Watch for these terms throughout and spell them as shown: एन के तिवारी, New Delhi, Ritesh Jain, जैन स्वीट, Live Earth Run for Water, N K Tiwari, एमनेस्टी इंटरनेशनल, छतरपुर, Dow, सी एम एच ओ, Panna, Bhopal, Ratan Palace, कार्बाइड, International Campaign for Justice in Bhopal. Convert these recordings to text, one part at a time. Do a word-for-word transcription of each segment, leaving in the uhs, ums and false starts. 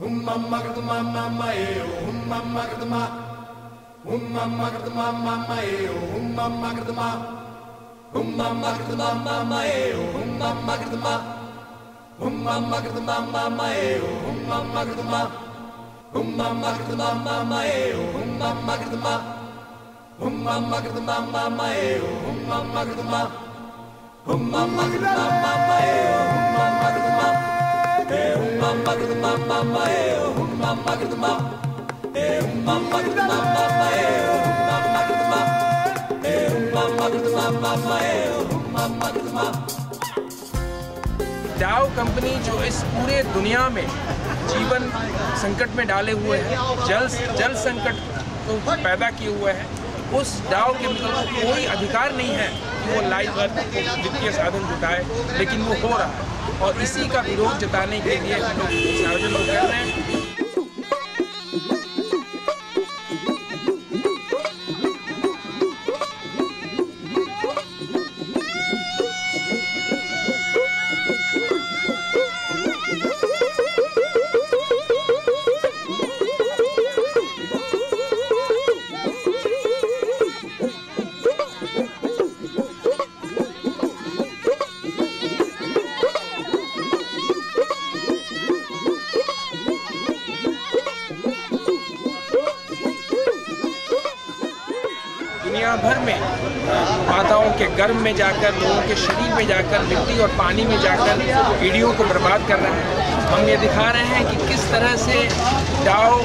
Hum Mama get the mama, mama get the mama, mama get the mama. Dow company जो इस पूरे दुनिया में जीवन संकट में डाले हुए हैं, जल जल संकट को पैदा किए हुए हैं, उस डाव के मतलब कोई अधिकार नहीं है कि वो लाइव अर्थ को वित्तीय साधन जुटाए, लेकिन वो हो रहा है और इसी का विरोध जताने के लिए हम लोग आयोजन कर रहे हैं। दुनिया भर में माताओं के गर्भ में जाकर, लोगों के शरीर में जाकर, मिट्टी और पानी में जाकर वीडियो को बर्बाद कर रहे हैं। हम ये दिखा रहे हैं कि किस तरह से डाव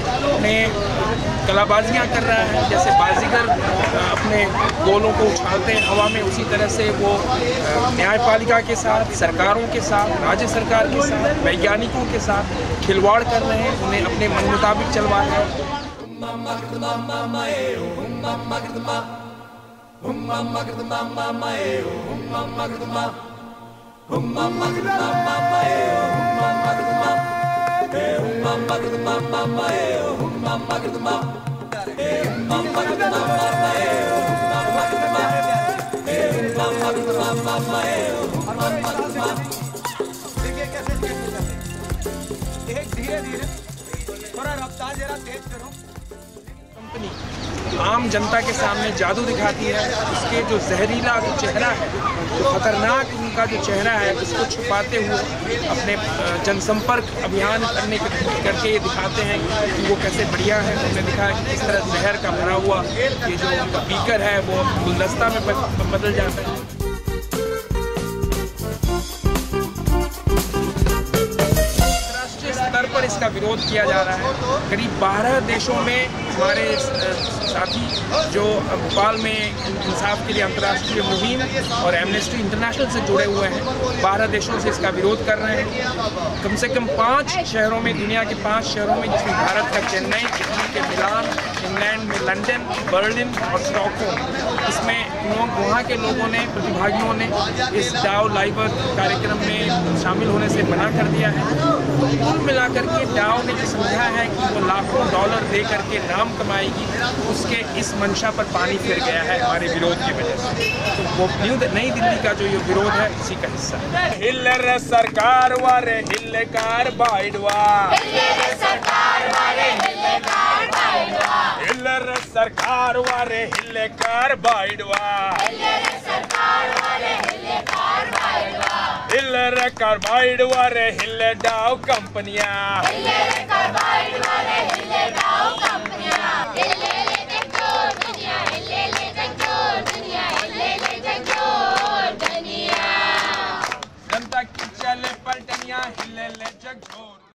ने कलाबाजियाँ कर रहा है। जैसे बाजीगर अपने गोलों को उछालते हैं हवा में, उसी तरह से वो न्यायपालिका के साथ, सरकारों के साथ, राज्य सरकार के साथ, वैज्ञानिकों के साथ खिलवाड़ कर रहे हैं, उन्हें अपने मन मुताबिक चलवा रहे हैं। Humma magdma mama eo, humma magdma, humma magdma mama eo, humma magdma, humma magdma mama eo, humma magdma, eo humma magdma mama eo, humma magdma, eo humma magdma mama eo, humma magdma, eo humma magdma mama eo, humma magdma. देखिए कैसे कैसे करते हैं, एक धीरे धीरे, थोड़ा रफ्तार जरा तेज करो। आम जनता के सामने जादू दिखाती है, उसके जो जहरीला जो चेहरा है, जो खतरनाक उनका जो चेहरा है, उसको छुपाते हुए अपने जनसंपर्क अभियान करने करके ये दिखाते हैं कि वो कैसे बढ़िया है। उन्होंने दिखाया कि किस तरह जहर का भरा हुआ ये जो उनका बीकर है वो गुलदस्ता में बदल जाता है। पर इसका विरोध किया जा रहा है। करीब बारह देशों में हमारे साथी जो भोपाल में इंसाफ के लिए अंतर्राष्ट्रीय मुहिम और एमनेस्टी इंटरनेशनल से जुड़े हुए हैं, बारह देशों से इसका विरोध कर रहे हैं। कम से कम पांच शहरों में, दुनिया के पांच शहरों में, जिसमें भारत का चेन्नई, इटली के मिलान, इंग्लैंड में लंदन, बर्लिन और स्टॉकहोम, इसमें लोग, वहाँ के लोगों ने, प्रतिभागियों ने इस डाव लाइव कार्यक्रम में शामिल होने से मना कर दिया है। तो कुल मिलाकर के डाव ने जो समझा है कि वो लाखों डॉलर दे करके नाम कमाएगी, उसके इस मंशा पर पानी फिर गया है हमारे विरोध की वजह से। तो वो न्यू नई दिल्ली का जो ये विरोध है, इसी का हिस्सा है। हिल रे सरकार वारे, हिल कार बाइड वा, हिल रे सरकार वारे, हिल कार बाइड वा, हिल रे कार्बाइड वाले, हिल डाव कंपनियां, हिल रे कार्बाइड वाले, हिल डाव कंपनियां, हिल ले जंगल दुनिया, हिल ले जंगल दुनिया, हिल ले जंगल दुनिया, जनता की चले पलटनियां, हिल ले जंगल।